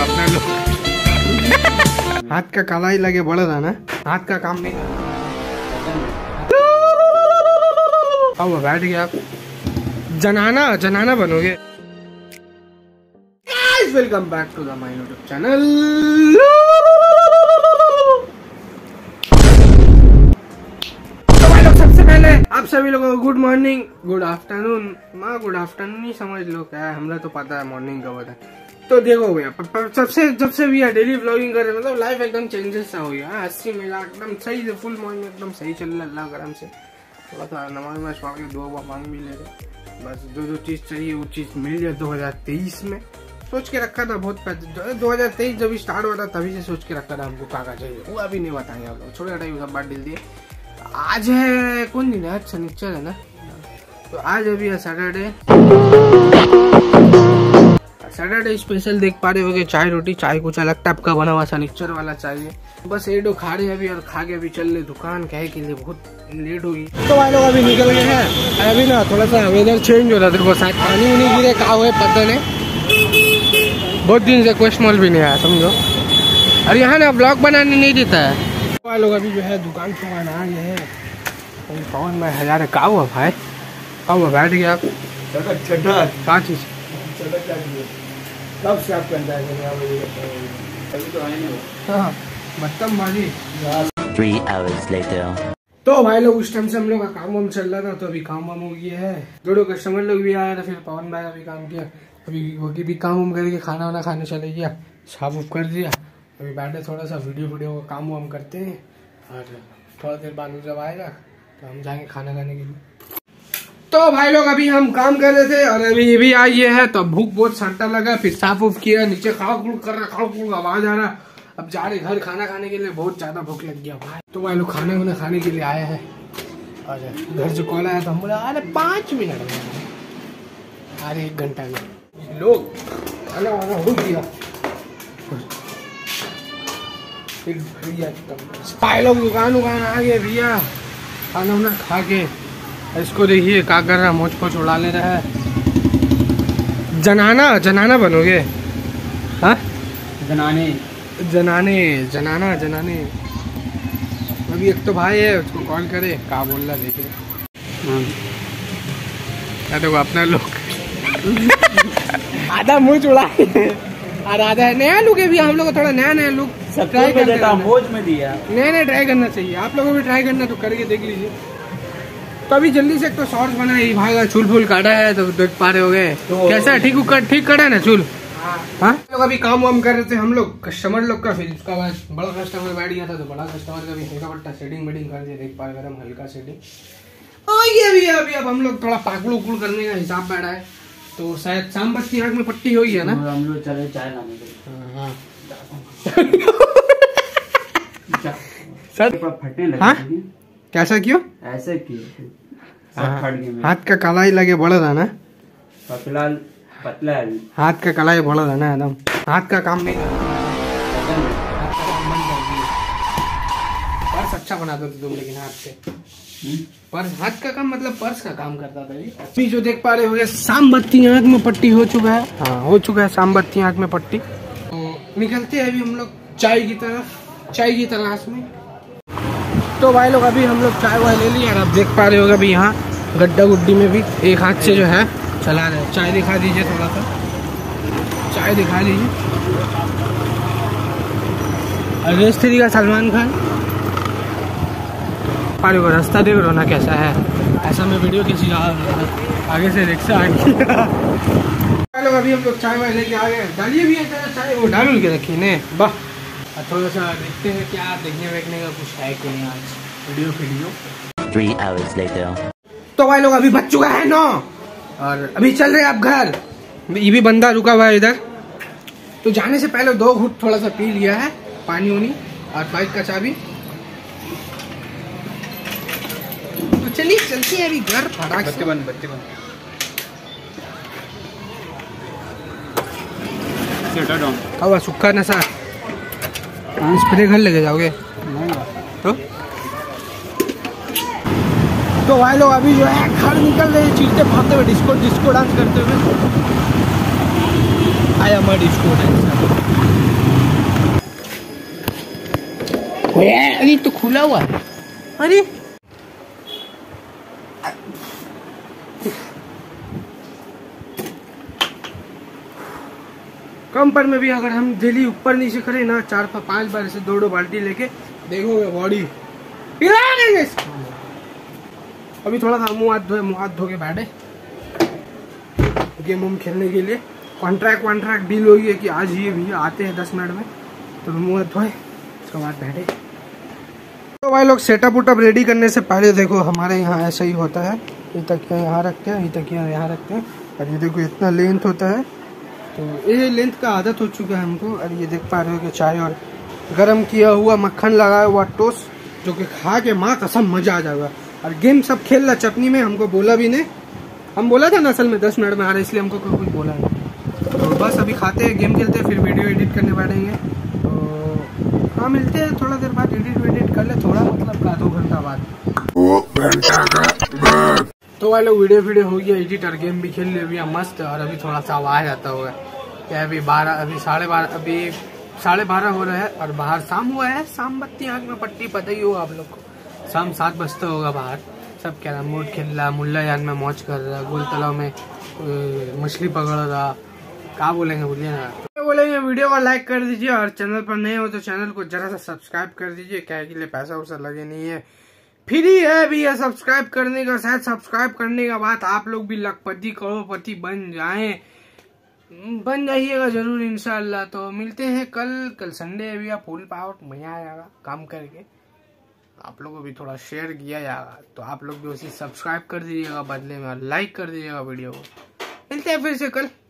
अपना लोग। हाथ का काला ही लगे बड़ा था ना, हाथ का काम नहीं। अब बैठ गया आप, जनाना बनोगे। Guys welcome back to the my YouTube channel. आप सभी लोगों को गुड मॉर्निंग, गुड आफ्टरनून। माँ गुड आफ्टरनून ही समझ लो, क्या है हमला तो पता है मॉर्निंग का होता है। तो देखो भैया जब से भैया डेली व्लॉगिंग कर रहे हैं, मतलब लाइफ एकदम चेंजेस सा हो गया। हंसी मिला एकदम सही से, फुल मॉर्निंग एकदम सही चल रहा है। अल्लाह करम से थोड़ा सा नमाज वमाज पढ़ के दुआ मांग भी ले रहे, बस जो चीज़ चाहिए वो चीज़ मिल जाए। 2023 में सोच के रखा था बहुत पहले, 2023 जब स्टार्ट हुआ था तभी से सोच के रखा था हमको क्या चाहिए, वो अभी नहीं बताएंगे आप लोग, छोटे टाइम सब बात डल दिए। आज है कौन दिन है, आज शनिचर है ना, तो आज अभी है सैटरडे स्पेशल। देख पा रहे होगे चाय रोटी, चाय कुछ अलग टाइप का बना हुआ शनिचर वाला चाहिए। बस एडो खा रहे अभी, और खा के अभी चल रहे दुकान, कहे के लिए बहुत लेट होगी। तो भाई लोग अभी निकल गए हैं। अभी ना थोड़ा सा वेदर चेंज हो रहा था, शायद पानी उनी गिरे का हुए पता नहीं। बहुत दिन से क्वेश्चन मॉल भी नहीं आया समझो, और यहाँ ना ब्लॉग बनाने नहीं देता है। लोग अभी जो है दुकान छुपाना आ गए हैं। पवन में हजार का हुआ भाई, कब बैठ गया आप कहाँ चीज कब से आप करता। तो भाई लोग उस टाइम से हम लोग का काम वाम चल रहा था, तो अभी काम वाम हो गया है। दो कस्टमर लोग भी आया था, फिर पवन भाई अभी काम किया, अभी वो भी काम वाम करके खाना वाना खाने चले गया, साफ उफ कर दिया। अभी बैठे थोड़ा सा वीडियो का काम वाम करते हैं, और थोड़ा देर बाद जब आएगा तो हम जाएंगे खाना खाने के लिए। तो भाई लोग अभी हम काम कर रहे थे, और अभी ये भी आई ये है, तो भूख बहुत सट्टा लगा, फिर साफ उफ किया, नीचे खाओ आवाज आ रहा। अब जा रहे घर खाना खाने के लिए, बहुत ज्यादा भूख लग गया भाई। तो भाई लोग खाना वाना खाने के लिए आया है, और घर से कॉल आया तो हम बोला अरे 5 मिनट में, अरे 1 घंटा में लोग खाना वाना हो गया। भैया भाई लोग दुकान आ गए, भैया खाना वाना खा के, इसको देखिए क्या कर रहा, मोच को उड़ा ले रहा है। जनाना बनोगे, हाँ जनाने। अभी एक तो भाई है, उसको कॉल करे क्या बोल रहा देखे, क्या देखो अपना लोग आधा मुँह उड़ा और आधा है। नया लुक है भैया, हम लोग को थोड़ा नया लुक ट्राई में दिया, नया ट्राई करना चाहिए। आप लोगों भी ट्राई करना तो करके देख लीजिए। तो अभी जल्दी से एक तो शॉर्ट्स बना है, भाई का चूल फूल काटा है तो देख पा रहे हो गए तो कैसा है, ठीक कटा है ना चूल। हाँ लोग अभी काम वाम कर रहे थे हम लोग कस्टमर लोग का, फिर उसका बाद बड़ा कस्टमर बैठ गया था, तो बड़ा कस्टमर का भी हल्का पट्टा सेटिंग वेटिंग कर दिया, देख पा रहे हम हल्का सेटिंग। और ये अभी अब हम लोग थोड़ा पाकड़ उकड़ करने का हिसाब बैठा है, तो शायद शाम बत्ती आग में पट्टी हुई है ना, हम लोग चले चाय लाने के लिए। फटने लगे कैसा, क्यों ऐसे क्यों, हाथ का कलाई लगे बड़ा था ना, फिलहाल पतला है हाथ का कलाई बड़ा था ना एकदम, हाथ का काम नहीं अच्छा बना दो तुम, लेकिन हाथ से पर्स, हाथ का काम मतलब पर्स का काम करता था। अभी जो देख पा रहे हो शाम बत्ती आँख में पट्टी हो चुका है, हाँ हो चुका है शाम बत्ती आँख में पट्टी। तो निकलते हैं अभी हम लोग चाय की तरफ, चाय की तलाश में। तो भाई लोग अभी हम लोग चाय वाय ले लिया, और आप देख पा रहे हो अभी यहाँ गड्ढा गुड्डी में भी एक हाथ से जो है चला रहे। चाय दिखा दीजिए, थोड़ा सा चाय दिखा दीजिए। रेस्टरी का सलमान खान पारे को रास्ता देख रहा ना कैसा है, ऐसा मैं वीडियो किसी आगे से रिक्शा आ गया। लोग अभी हम लोग चाय वाय लेके आ गए, डालिए भी चाय वो डाल के रखी ने, वाह। थोड़ा सा देखते हैं क्या देखने वेखने का कुछ है कि नहीं आज वीडियो। तो भाई लोग अभी बच चुका है 9, और अभी चल रहे आप घर। ये भी बंदा रुका हुआ है इधर, तो जाने से पहले 2 घूंट थोड़ा सा पी लिया है पानी उनी, और बाइक का चाबी। चलिए चलते हैं अभी घर, बच्चे सुखा ना सर स्प्रे घर लेके जाओगे तो। तो भाई लोग अभी जो है घर निकल रहे, चीखते भागते हुए, डिस्को डांस करते हुए। I am a disco dancer. अरे तो खुला हुआ है। अरे कम पर में भी अगर हम डेली ऊपर नीचे करें ना 4-5 बार ऐसे 2-2 बाल्टी लेके देखोगे बॉडी पिला देंगे। अभी थोड़ा सा मुँह हाथ धो के बैठे गेम खेलने के लिए। कॉन्ट्रैक्ट डील हो गई कि आज ये भैया आते हैं 10 मिनट में, तो मुँह हाथ धोए उसके बाद बैठे। तो भाई लोग सेटअप उटअप रेडी करने से पहले देखो हमारे यहाँ ऐसा ही होता है, ये तकिया यहाँ रखते हैं, ये तकिया यहाँ रखते हैं, और ये देखो इतना लेंथ होता है। तो ये लेंथ का आदत हो चुका है हमको। और ये देख पा रहे हो कि चाय और गरम किया हुआ मक्खन लगाया हुआ टोस्ट, जो कि खा के माँ कसम मज़ा आ जाएगा। और गेम सब खेल रहा चटनी में, हमको बोला भी नहीं। हम बोला था ना असल में 10 मिनट में आ रहे, इसलिए हमको कुछ बोला नहीं। तो बस अभी खाते हैं, गेम खेलते हैं, फिर वीडियो एडिट करने बैठेंगे। तो हाँ, मिलते हैं थोड़ा देर बाद, एडिट वेडिट कर ले थोड़ा, मतलब का 2 घंटा बाद। तो भाई लोग वीडियो हो गया एडिट और गेम भी खेल लिया मस्त। और अभी थोड़ा सा आवाज आता होगा क्या, अभी साढ़े बारह हो रहा है और बाहर शाम हुआ है। शाम बत्ती आँख में पट्टी, पता ही होगा आप लोग को। शाम 7 बजता होगा, बाहर सब क्या रहा मोट खेल रहा, मुल्ला यान में मौज कर रहा, गोल तालाब में मछली पकड़ रहा, क्या बोलेंगे बोलिए ना। तो बोलेंगे वीडियो को लाइक कर दीजिए, और चैनल पर नए हो तो चैनल को जरा सा सब्सक्राइब कर दीजिए, क्या के लिए पैसा वैसा लगे नहीं है, फ्री है भी है। सब्सक्राइब करने का, शायद सब्सक्राइब करने के बाद आप लोग भी लखपति करोड़पति बन जाइएगा जरूर इंशाल्लाह। तो मिलते हैं कल संडे भी, आप फुल पावर मजा आएगा काम करके। आप लोगों को भी थोड़ा शेयर किया जाएगा, तो आप लोग भी उसे सब्सक्राइब कर दीजिएगा बदले में, और लाइक कर दीजिएगा वीडियो को। मिलते हैं फिर से कल।